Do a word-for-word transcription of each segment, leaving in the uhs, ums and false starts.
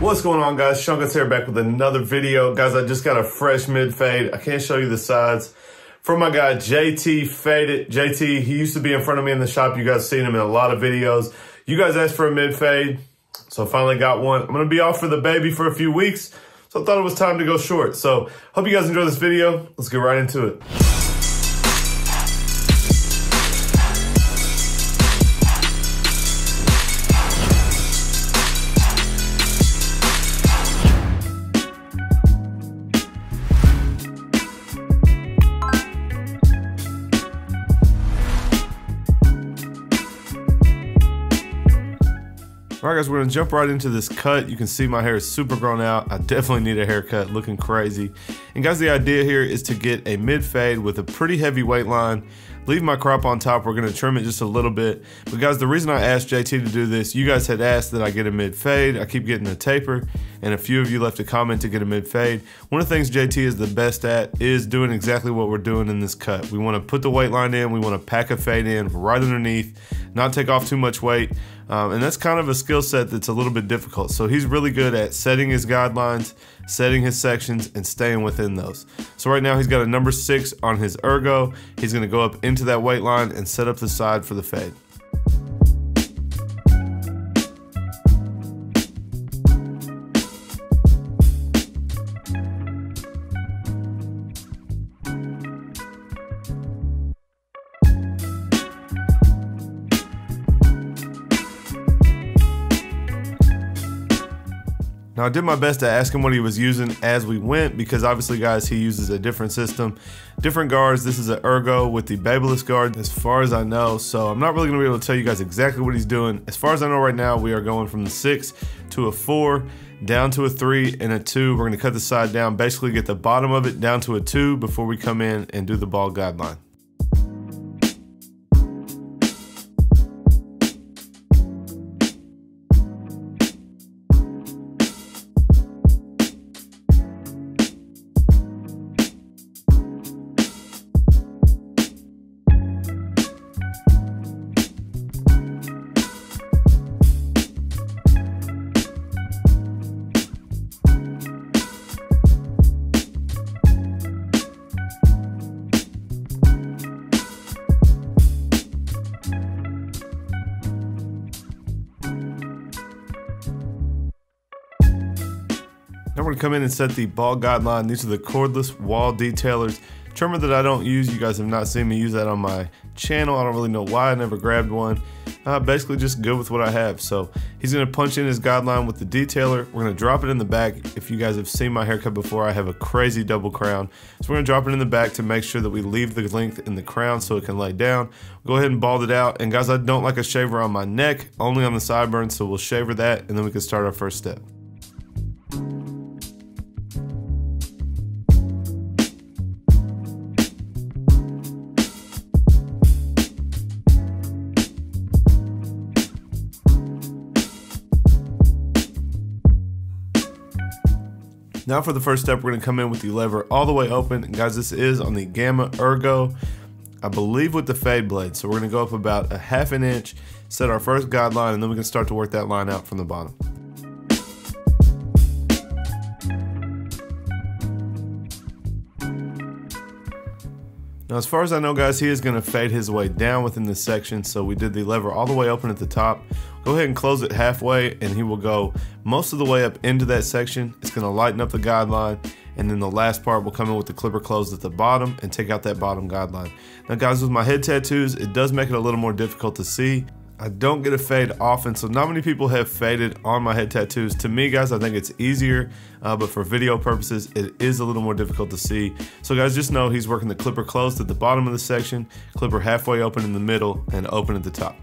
What's going on, guys? Shunkus here, back with another video. Guys, I just got a fresh mid fade. I can't show you the sides. From my guy, J T Faded. J T, he used to be in front of me in the shop. You guys seen him in a lot of videos. You guys asked for a mid fade, so I finally got one. I'm going to be off for the baby for a few weeks, so I thought it was time to go short. So, hope you guys enjoy this video. Let's get right into it. All right, guys, we're gonna jump right into this cut. You can see my hair is super grown out. I definitely need a haircut, looking crazy. And guys, the idea here is to get a mid fade with a pretty heavy weight line. Leave my crop on top. We're gonna trim it just a little bit. But guys, the reason I asked J T to do this, you guys had asked that I get a mid fade. I keep getting a taper, and a few of you left a comment to get a mid fade. One of the things J T is the best at is doing exactly what we're doing in this cut. We wanna put the weight line in, we wanna pack a fade in right underneath, not take off too much weight. Um, and that's kind of a skill set that's a little bit difficult. So he's really good at setting his guidelines, setting his sections, and staying within those. So right now he's got a number six on his ergo. He's gonna go up into that weight line and set up the side for the fade. Now, I did my best to ask him what he was using as we went, because obviously, guys, he uses a different system, different guards. This is an ergo with the babeless guard, as far as I know. So I'm not really gonna be able to tell you guys exactly what he's doing. As far as I know right now, we are going from the six to a four, down to a three and a two. We're gonna cut the side down, basically get the bottom of it down to a two before we come in and do the ball guideline. Now we're gonna come in and set the ball guideline. These are the cordless wall detailers. Trimmer that I don't use. You guys have not seen me use that on my channel. I don't really know why I never grabbed one. Uh, basically just good with what I have. So he's gonna punch in his guideline with the detailer. We're gonna drop it in the back. If you guys have seen my haircut before, I have a crazy double crown. So we're gonna drop it in the back to make sure that we leave the length in the crown so it can lay down. Go ahead and bald it out. And guys, I don't like a shaver on my neck, only on the sideburns. So we'll shaver that and then we can start our first step. Now for the first step, we're gonna come in with the lever all the way open. And guys, this is on the Gamma Ergo, I believe, with the fade blade. So we're gonna go up about a half an inch, set our first guideline, and then we can start to work that line out from the bottom. Now, as far as I know, guys, he is gonna fade his way down within this section. So we did the lever all the way open at the top. Go ahead and close it halfway, and he will go most of the way up into that section. It's gonna lighten up the guideline. And then the last part will come in with the clipper closed at the bottom and take out that bottom guideline. Now, guys, with my head tattoos, it does make it a little more difficult to see. I don't get a fade often, so not many people have faded on my head tattoos. To me, guys, I think it's easier, uh, but for video purposes, it is a little more difficult to see. So guys, just know he's working the clipper closed at the bottom of the section, clipper halfway open in the middle, and open at the top.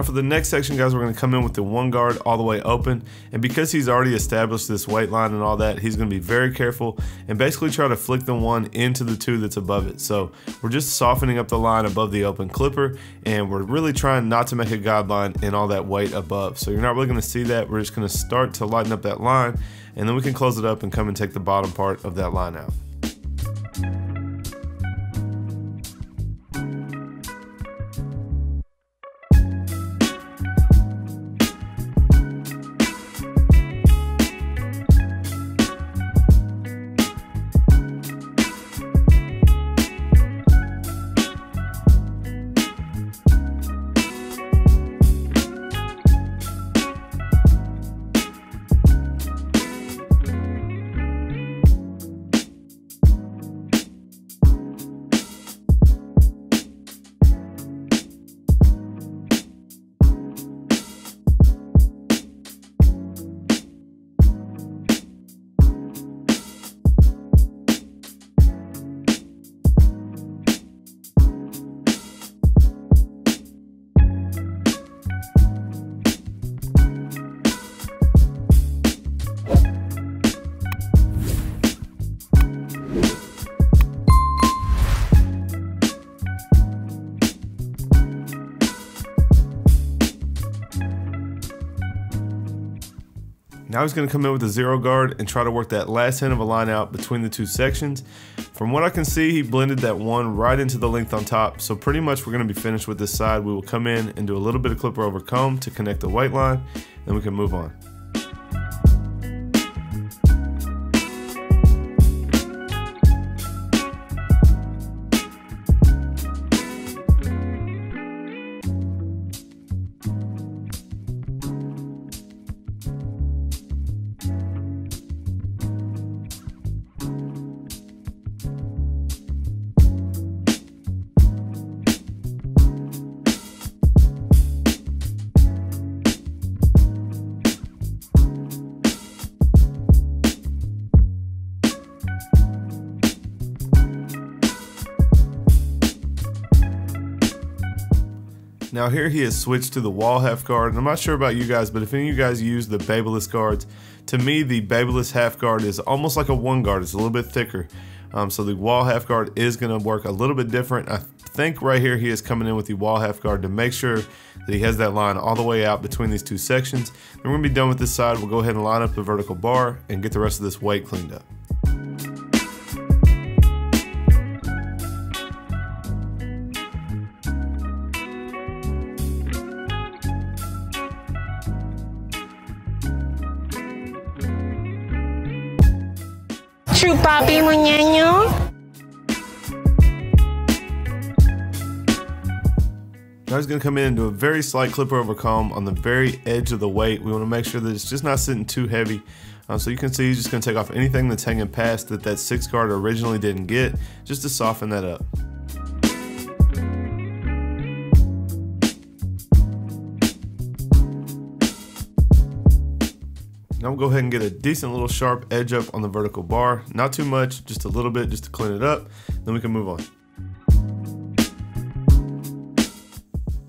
Now for the next section, guys, we're gonna come in with the one guard all the way open. And because he's already established this weight line and all that, he's gonna be very careful and basically try to flick the one into the two that's above it. So we're just softening up the line above the open clipper, and we're really trying not to make a guide line in all that weight above. So you're not really gonna see that. We're just gonna start to lighten up that line, and then we can close it up and come and take the bottom part of that line out. Now he's going to come in with a zero guard and try to work that last hint of a line out between the two sections. From what I can see, he blended that one right into the length on top. So pretty much we're going to be finished with this side. We will come in and do a little bit of clipper over comb to connect the white line, and we can move on. Now here he has switched to the wall half guard, and I'm not sure about you guys, but if any of you guys use the Babeless guards, to me the Babeless half guard is almost like a one guard. It's a little bit thicker. Um, so the wall half guard is going to work a little bit different. I think right here he is coming in with the wall half guard to make sure that he has that line all the way out between these two sections. Then we're going to be done with this side. We'll go ahead and line up the vertical bar and get the rest of this weight cleaned up. True papi muñeño. Now he's going to come in and do a very slight clipper over comb on the very edge of the weight. We want to make sure that it's just not sitting too heavy. Um, so you can see he's just going to take off anything that's hanging past that that six guard originally didn't get, just to soften that up. Now we'll go ahead and get a decent little sharp edge up on the vertical bar. Not too much, just a little bit, just to clean it up. Then we can move on.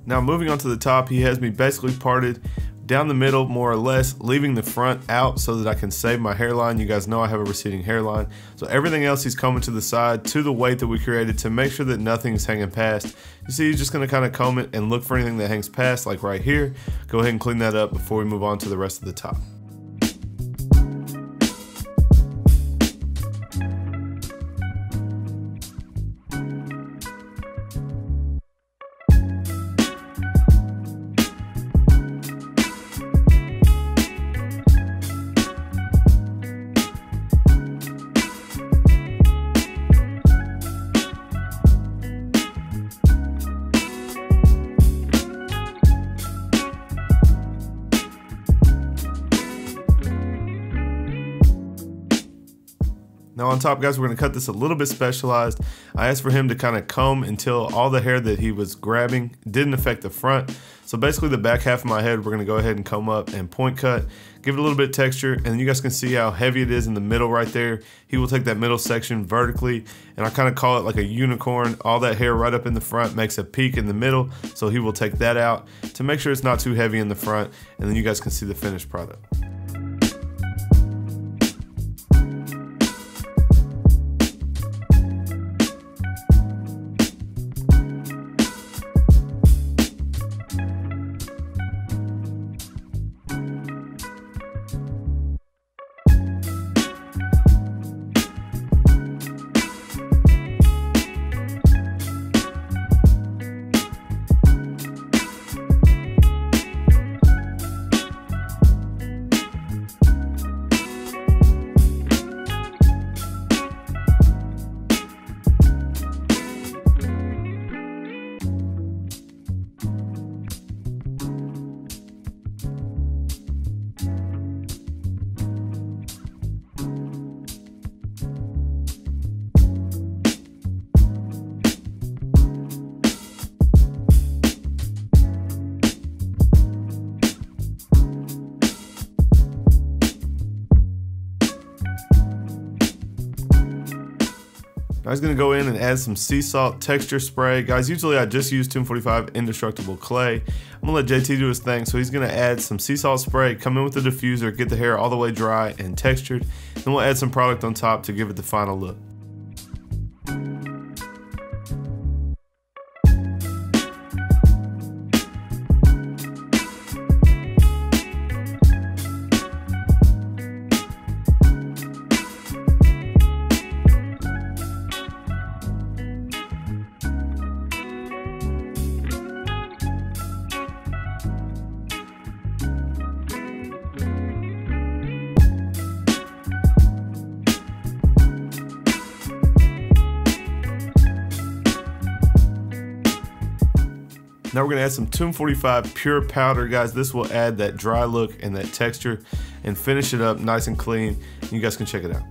Now moving on to the top, he has me basically parted down the middle, more or less, leaving the front out so that I can save my hairline. You guys know I have a receding hairline. So everything else he's combing to the side, to the weight that we created, to make sure that nothing is hanging past. You see, he's just gonna kinda comb it and look for anything that hangs past, like right here. Go ahead and clean that up before we move on to the rest of the top. on top, guys, we're gonna cut this a little bit specialized. I asked for him to kind of comb until all the hair that he was grabbing didn't affect the front. So basically the back half of my head, we're gonna go ahead and comb up and point cut, give it a little bit of texture, and you guys can see how heavy it is in the middle right there. He will take that middle section vertically, and I kind of call it like a unicorn. All that hair right up in the front makes a peak in the middle, so he will take that out to make sure it's not too heavy in the front, and then you guys can see the finished product. I was gonna go in and add some sea salt texture spray. Guys, usually I just use Tomb forty-five Indestructible Clay. I'm gonna let J T do his thing, so he's gonna add some sea salt spray, come in with the diffuser, get the hair all the way dry and textured. Then we'll add some product on top to give it the final look. Now we're gonna add some Tomb forty-five Pure Powder, guys. This will add that dry look and that texture and finish it up nice and clean. You guys can check it out.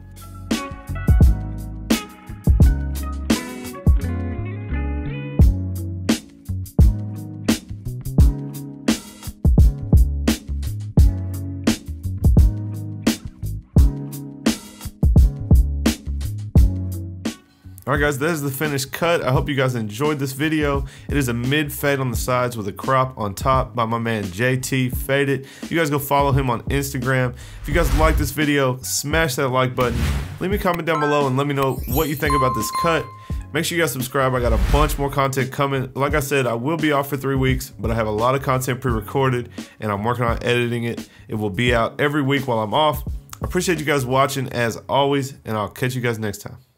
All right, guys, that is the finished cut. I hope you guys enjoyed this video. It is a mid fade on the sides with a crop on top by my man J T Faded. You guys go follow him on Instagram. If you guys like this video, smash that like button. Leave me a comment down below and let me know what you think about this cut. Make sure you guys subscribe. I got a bunch more content coming. Like I said, I will be off for three weeks, but I have a lot of content pre-recorded and I'm working on editing it. It will be out every week while I'm off. I appreciate you guys watching as always, and I'll catch you guys next time.